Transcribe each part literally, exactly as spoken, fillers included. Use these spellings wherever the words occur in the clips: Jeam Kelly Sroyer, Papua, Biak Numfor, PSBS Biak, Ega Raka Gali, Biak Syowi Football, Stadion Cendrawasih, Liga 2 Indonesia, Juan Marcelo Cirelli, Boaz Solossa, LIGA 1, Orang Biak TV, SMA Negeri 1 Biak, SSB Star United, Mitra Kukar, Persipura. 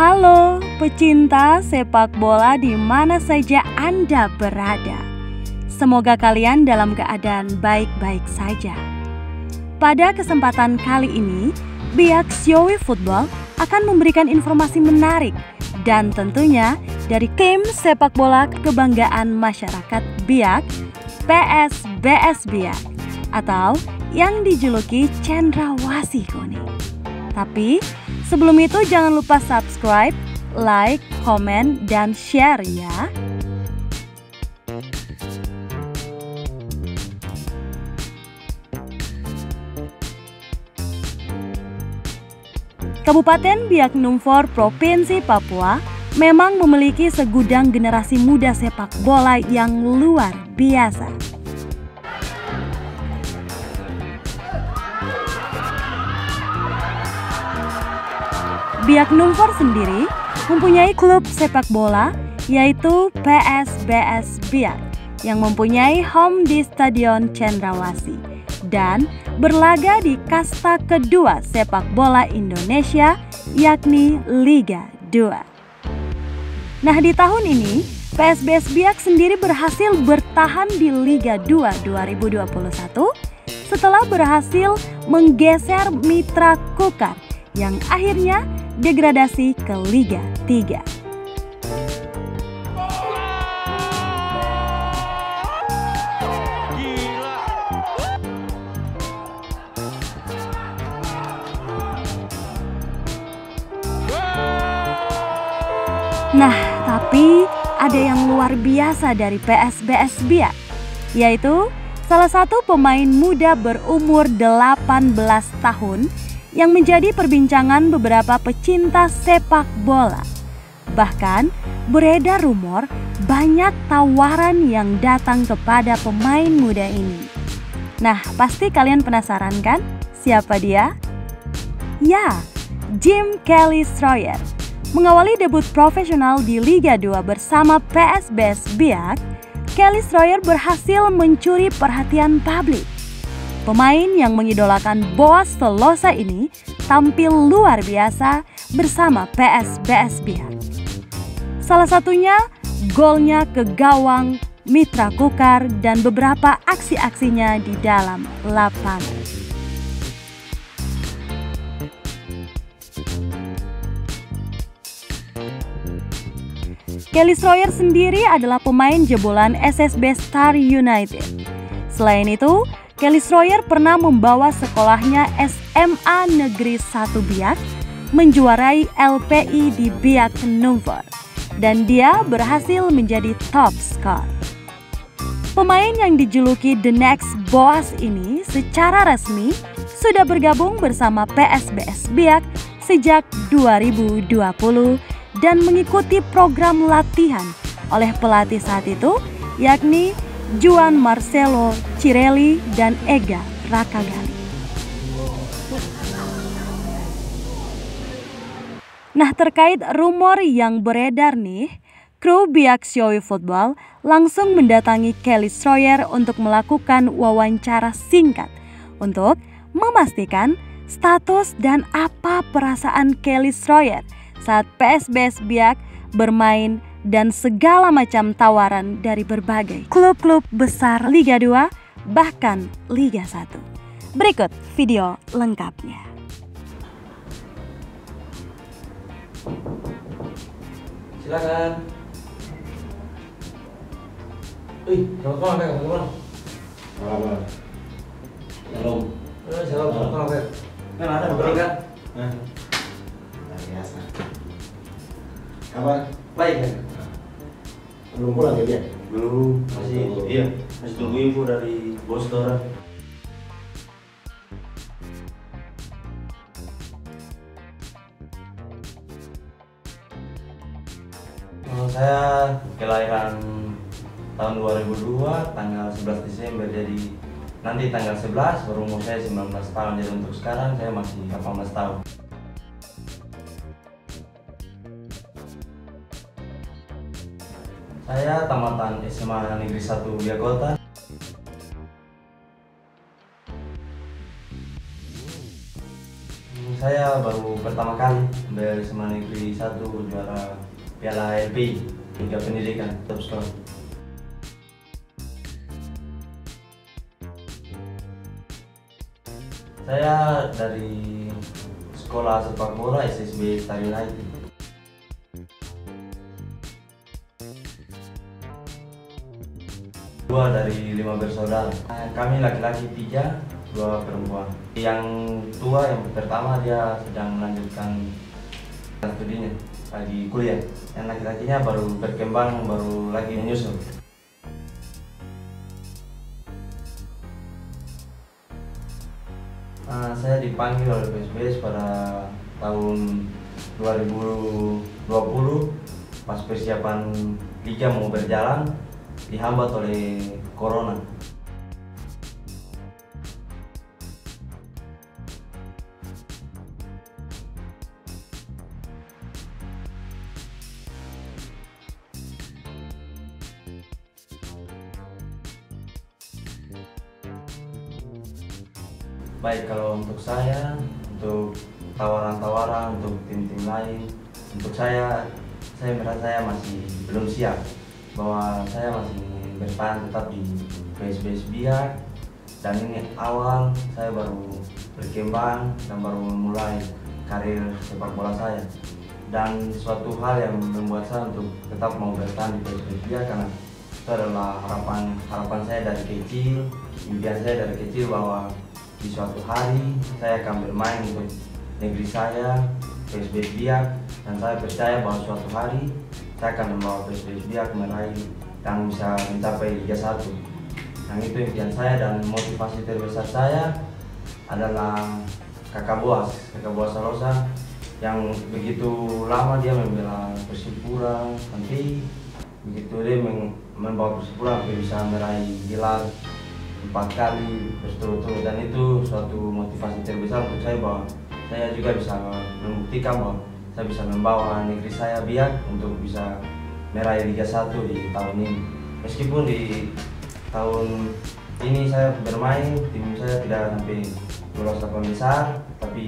Halo pecinta sepak bola di mana saja Anda berada. Semoga kalian dalam keadaan baik-baik saja. Pada kesempatan kali ini, Biak Syowi Football akan memberikan informasi menarik dan tentunya dari tim sepak bola kebanggaan masyarakat Biak, P S B S Biak atau yang dijuluki Cendrawasih Kuning. Tapi sebelum itu jangan lupa subscribe, like, komen, dan share ya. Kabupaten Biak Numfor, Provinsi Papua memang memiliki segudang generasi muda sepak bola yang luar biasa. Biak Numfor sendiri mempunyai klub sepak bola yaitu P S B S Biak yang mempunyai home di Stadion Cendrawasih dan berlaga di kasta kedua sepak bola Indonesia yakni Liga dua. Nah, di tahun ini P S B S Biak sendiri berhasil bertahan di Liga dua dua ribu dua puluh satu setelah berhasil menggeser Mitra Kukar yang akhirnya degradasi ke Liga tiga. Nah, tapi ada yang luar biasa dari P S B S Biak, yaitu salah satu pemain muda berumur delapan belas tahun yang menjadi perbincangan beberapa pecinta sepak bola. Bahkan beredar rumor banyak tawaran yang datang kepada pemain muda ini. Nah, pasti kalian penasaran kan siapa dia? Ya, Jeam Kelly Sroyer. Mengawali debut profesional di Liga dua bersama P S B S Biak, Kelly Sroyer berhasil mencuri perhatian publik. Pemain yang mengidolakan Boaz Solossa ini tampil luar biasa bersama P S B S Biak. Salah satunya golnya ke gawang Mitra Kukar dan beberapa aksi-aksinya di dalam lapangan. Kelly Sroyer sendiri adalah pemain jebolan S S B Star United. Selain itu, Kelly Sroyer pernah membawa sekolahnya S M A Negeri satu Biak menjuarai L P I di Biak Numfor dan dia berhasil menjadi top skor. Pemain yang dijuluki The Next Boaz ini secara resmi sudah bergabung bersama P S B S Biak sejak dua ribu dua puluh dan mengikuti program latihan oleh pelatih saat itu yakni Juan Marcelo Cirelli dan Ega Raka Gali. Nah, terkait rumor yang beredar nih, kru Biak Syowi Football langsung mendatangi Kelly Sroyer untuk melakukan wawancara singkat untuk memastikan status dan apa perasaan Kelly Sroyer saat P S B S Biak bermain dan segala macam tawaran dari berbagai klub-klub besar Liga dua bahkan Liga satu. Berikut video lengkapnya. Silakan. Ih, telepon apa telepon? Apa? Halo. Eh, salam telepon apa? Kan ada ngobrol kan? Hah. Biasa. Kabar baik kan? Belum pulang ya dia? Belum, masih tunggu. Iya, masih tunggu info dari bos Dora. Saya kelahiran tahun dua ribu dua, tanggal sebelas Desember, jadi nanti tanggal sebelas baru umur saya sembilan belas tahun, jadi untuk sekarang saya masih delapan belas tahun. Saya tamatan S M A Negeri satu Biak Kota. saya baru pertama kali dari S M A Negeri satu juara Piala R P I Liga Pendidikan Top Skor. Saya dari sekolah sepak bola S S B Star United. Dua dari lima bersaudara. Kami laki-laki tiga, dua perempuan. Yang tua, yang pertama dia sedang melanjutkan studinya lagi kuliah. Yang laki-lakinya baru berkembang, baru lagi menyusul. Uh, saya dipanggil oleh P S B S pada tahun dua ribu dua puluh pas persiapan liga mau berjalan, dihambat oleh Corona. Baik, kalau untuk saya, untuk tawaran-tawaran, untuk tim-tim lain, untuk saya, saya merasa saya masih belum siap, bahwa saya masih bertahan tetap di P S B S Biak, dan ini awal saya baru berkembang dan baru memulai karir sepak bola saya. Dan suatu hal yang membuat saya untuk tetap mau bertahan di P S B S Biak karena itu adalah harapan harapan saya dari kecil, impian saya dari kecil bahwa di suatu hari saya akan bermain untuk negeri saya, P S B S Biak, dan saya percaya bahwa suatu hari saya akan membawa P S B S Biak meraih dan bisa mencapai Liga satu. Yang itu impian saya, dan motivasi terbesar saya adalah kakak Boaz, kakak Boaz Solossa, yang begitu lama dia membela Persipura, nanti begitu dia membawa Persipura bisa meraih gelar empat kali berturut-turut, dan itu suatu motivasi terbesar untuk saya bahwa saya juga bisa membuktikan bahwa saya bisa membawa negeri saya Biak untuk bisa meraih Liga satu di tahun ini. Meskipun di tahun ini saya bermain, tim saya tidak sampai lolos delapan besar, tapi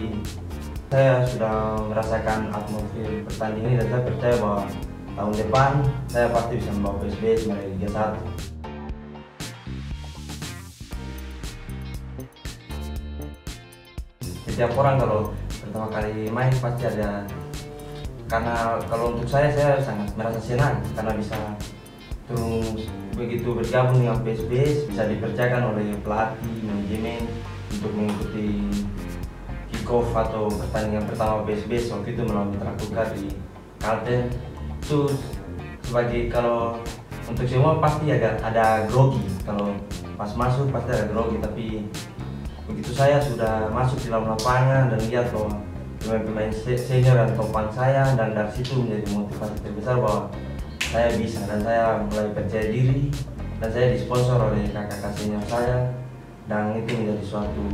saya sudah merasakan atmosfer pertandingan ini dan saya percaya bahwa tahun depan saya pasti bisa membawa P S B S meraih Liga satu. Setiap orang kalau pertama kali main pasti ada, karena kalau untuk saya, saya sangat merasa senang karena bisa terus begitu bergabung dengan P S B S, bisa dipercayakan oleh pelatih, manajemen untuk mengikuti kick-off atau pertandingan pertama P S B S waktu itu melawan Mitra Kukar di Kalten. Itu sebagai kalau untuk semua pasti ada, ada grogi, kalau pas masuk pasti ada grogi, tapi begitu saya sudah masuk di dalam lapangan dan lihat bahwa pemain-pemain senior dan topang saya, dan dari situ menjadi motivasi terbesar bahwa saya bisa, dan saya mulai percaya diri, dan saya disponsor oleh kakak-kakak senior saya, dan itu menjadi suatu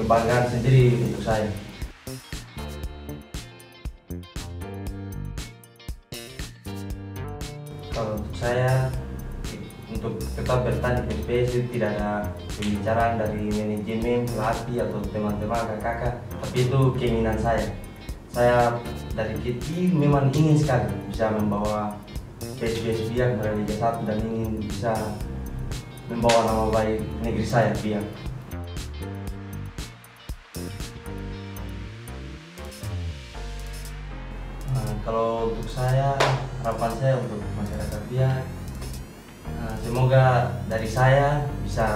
kebanggaan sendiri untuk saya. Kalau untuk saya, untuk tetap bertahan di P S B S itu tidak ada pembicaraan dari manajemen, pelatih, atau teman-teman kakak-kakak, tapi itu keinginan saya. Saya dari kecil memang ingin sekali bisa membawa P S B S Biak meraih Liga satu dan ingin bisa membawa nama baik negeri saya, Biak. Nah, kalau untuk saya, harapan saya untuk masyarakat Biak, semoga dari saya bisa,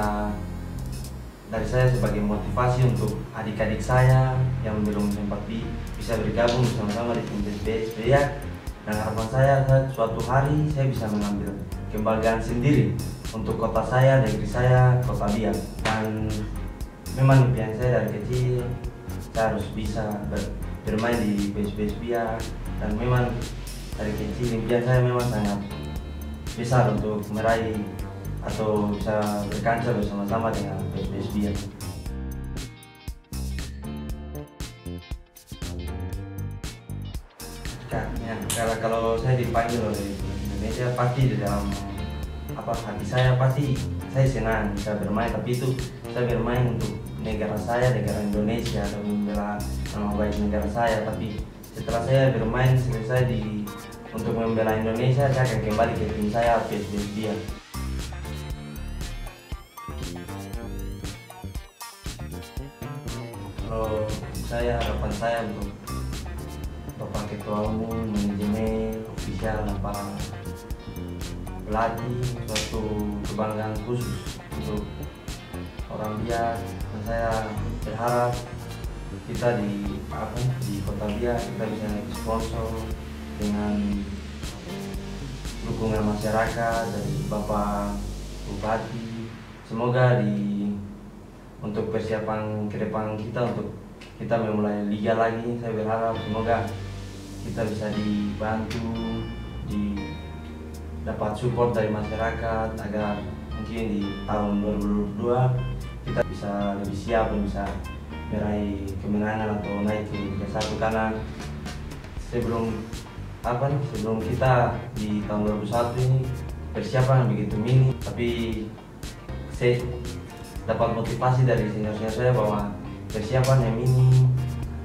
dari saya sebagai motivasi untuk adik-adik saya yang belum sempat di, bisa bergabung bersama-sama di tim P S B S Biak, dan harapan saya suatu hari saya bisa mengambil kebanggaan sendiri untuk kota saya, negeri saya, kota Biak. Dan memang impian saya dari kecil, saya harus bisa ber, bermain di P S B S Biak, dan memang dari kecil impian saya memang sangat besar untuk meraih atau bisa berkancah bersama-sama dengan P S B S Biak. Karena kalau saya dipanggil oleh Indonesia, pasti di dalam apa hati saya pasti saya senang bisa bermain, tapi itu saya bermain untuk negara saya, negara Indonesia, dan membela nama baik negara saya. Tapi setelah saya bermain selesai di untuk membela Indonesia, saya akan kembali ke tim saya, P S B S Biak. Kalau saya, harapan saya untuk Bapak Ketua Umum, manajemen, ofisial, lapangan, pelatih, suatu kebanggaan khusus untuk orang Biak. Dan saya berharap kita di apa di Kota Biak kita bisa sponsor dengan dukungan masyarakat dari Bapak Bupati. Semoga di untuk persiapan ke depan kita untuk kita memulai liga lagi, saya berharap semoga kita bisa dibantu, di dapat support dari masyarakat agar mungkin di tahun dua ribu dua puluh dua kita bisa lebih siap dan bisa meraih kemenangan atau naik ke Liga satu, karena sebelum apa nih sebelum kita di tahun dua ribu satu ini persiapan begitu minim, tapi saya dapat motivasi dari senior-senior saya bahwa persiapan yang minim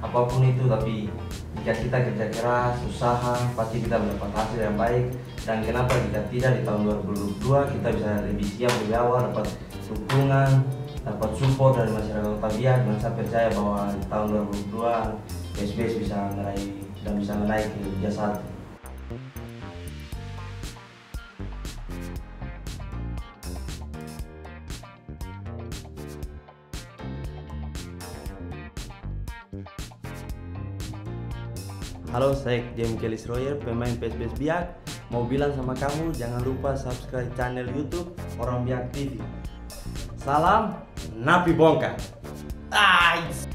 apapun itu, tapi jika kita kerja keras, usaha, pasti kita mendapat hasil yang baik. Dan kenapa jika tidak, di tahun dua ribu dua puluh dua kita bisa lebih siap dari awal, dapat dukungan, dapat support dari masyarakat Kota Biak, dan saya percaya bahwa di tahun dua ribu dua puluh dua P S B S bisa meraih dan bisa menaik ke Liga satu. Halo, saya Jeam Kelly Sroyer, pemain P S B S Biak. Mau bilang sama kamu, jangan lupa subscribe channel YouTube Orang Biak T V. Salam, Napi Bongka. Ais.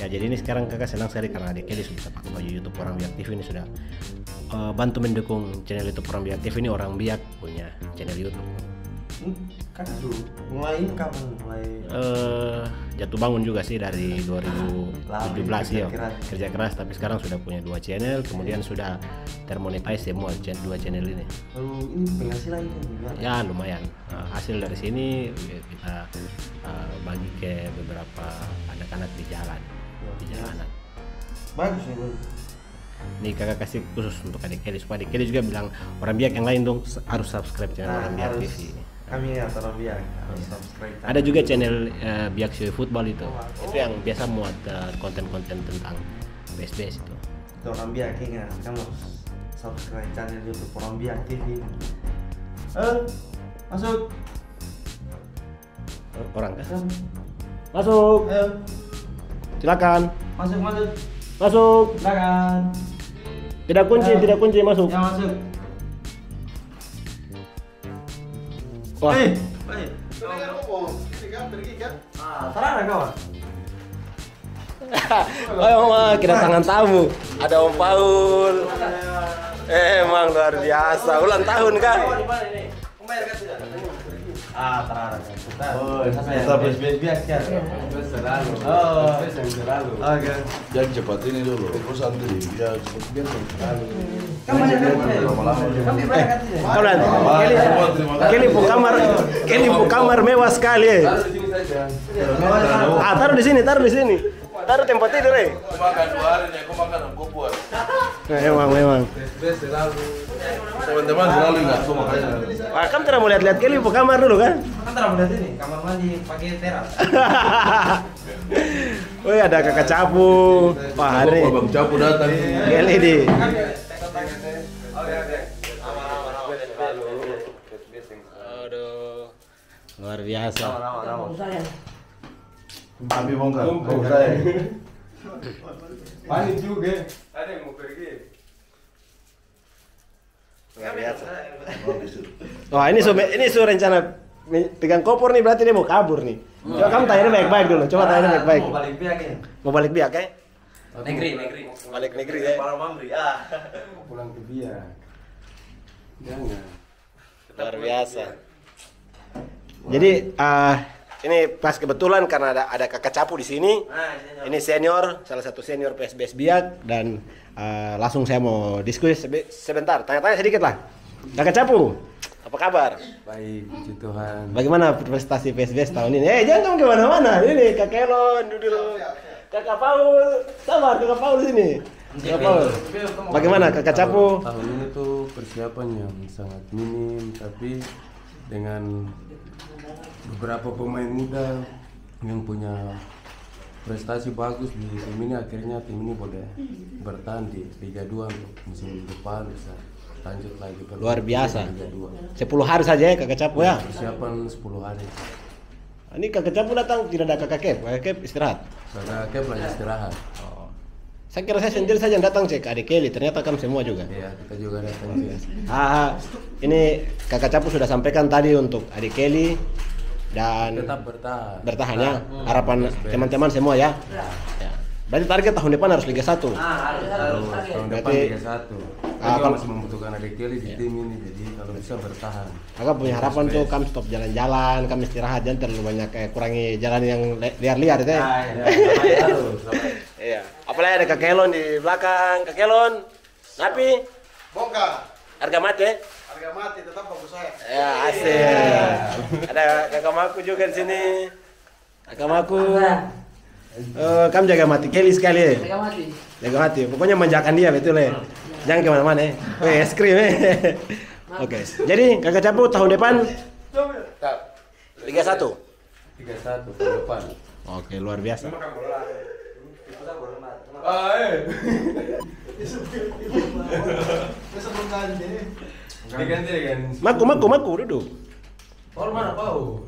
Ya, jadi ini sekarang kakak senang sekali karena adik Kelly sudah pakai baju YouTube Orang Biak T V ini, sudah uh, bantu mendukung channel YouTube Orang Biak T V ini. Orang Biak punya channel YouTube. Hmm, kakak dulu mulai kapan mulai? Uh, jatuh bangun juga sih dari dua ribu tujuh belas ya, kerja keras. Tapi sekarang sudah punya dua channel, kemudian sudah termonetize semua dua channel ini. Lalu ini penghasilan ini? Ya lumayan. Uh, hasil dari sini kita uh, bagi ke beberapa anak-anak di jalan. di jalanan. Bagus ya, Bang. Nih kakak kasih khusus untuk adik Kelly, supaya adik Kelly juga bilang Orang Biak yang lain dong harus subscribe channel nah, Orang Biak T V. Kami ya Orang Biak harus subscribe. Ada juga channel uh, Biak Syowi Football itu. Oh, oh. Itu yang biasa muat konten-konten uh, tentang P S B S itu. Itu Orang Biak, ingat kamu subscribe channel YouTube Orang Biak T V. Eh, masuk. Orang kan? Masuk. Ayo. Silakan. Masuk, masuk. Masuk. Silakan. Tidak kunci, tidak kunci, masuk. Ya, masuk. Wah. Eh, eh. Ah, sarana kawan. Oh, mah kedatangan tamu. Ada Om Paul. Eh, emang luar biasa. Ulang tahun kan? Ah, terang. Oh, sampai biasa. Selalu. Oh, selalu. Oke. Jangan cepat ini dulu. Terus antri biar biar selalu. Kamu kamar, Kelly buka kamar mewah sekali. Ah, taruh di sini, taruh di sini. Taruh tempat tidur, eh. Makan dua hari nih, aku makan bubur. Emang, memang. Teman-teman selalu enggak suka makan. Ah, kamu tidak mau lihat-lihat Kelly buka kamar dulu kan? Kamu tidak mau lihat ini, kamar mandi pakai teras. Woi, ada kakak Capu. Wah, hari. Bang Capu datang. Kelly di. Oke, oke. Aman-aman. Aduh. Luar biasa. Nabi bongkar, bongkar. Panik juga. Ada yang mau pergi. Wah, ini su ini su rencana pegang kompor nih, berarti dia mau kabur nih. Coba kamu tanya baik-baik dulu. Coba tanya baik-baik. Mau balik Biak ya? Mau balik Biak ya? Negeri, negeri. Balik negeri ya. Para mamri. Ah. Pulang ke Biak. Jangan. Luar biasa. Jadi ah ini pas kebetulan karena ada ada kakak Capu di sini. Nah, senior. Ini senior, salah satu senior P S B S Biak, dan uh, langsung saya mau diskusi sebentar, tanya-tanya sedikit lah. Kakak Capu, apa kabar? Baik, puji Tuhan. Bagaimana prestasi P S B S tahun ini? Eh, hey, jangan kamu kemana-mana. Ini Kak Kelon, duduk. Kakak Paul, sabar, Kakak Paul di sini. Kakak Paul, bagaimana Kakak Capu? Tahun ini tuh persiapannya sangat minim, tapi dengan beberapa pemain muda yang punya prestasi bagus di tim ini, akhirnya tim ini boleh bertahan di Liga dua musim depan, bisa lanjut lagi. Luar biasa. sepuluh hari saja ya Kakak Capu ya? Persiapan sepuluh hari. Ini Kakak Capu datang, tidak ada Kakak Kep, Kakak Kep istirahat. Kakak Kep lagi istirahat. Oh. Saya kira saya sendiri saja yang datang cek adik Kelly, ternyata kamu semua juga. Iya, kita juga datang. Ah, ini Kakak Capu sudah sampaikan tadi untuk adik Kelly dan tetap bertahan. Bertahan ya. Hmm. Harapan teman-teman semua ya. Ya. Ya. Berarti target tahun depan harus Liga satu. Ah, harus, harus tahun depan Liga satu. Ah, kalau masih membutuhkan adik Kelly di ya. Tim ini, jadi kalau bisa bertahan. Kakak punya harapan tuh, kamu stop jalan-jalan, kamu istirahat, jangan terlalu banyak kayak eh, kurangi jalan yang liar-liar itu ya. Ah, iya. Iya. Apalagi ada Kak Kelon di belakang. Kak Kelon, Napi, bongkar. Harga mati. Harga mati tetap bagus saya. Ya, asik. Ya. Ada kakak Maku juga di sini. Kakak Maku. Uh, kamu jaga mati Kelly sekali. Jaga mati. Jaga mati. Pokoknya manjakan dia betul ya. Hmm. Jangan kemana mana ya. Weh, es krim. Oke. Jadi Kakak Capu tahun depan Liga satu. Liga satu tahun depan. Oke, luar biasa. Maku, maku, maku, duduk. Orang mana bau?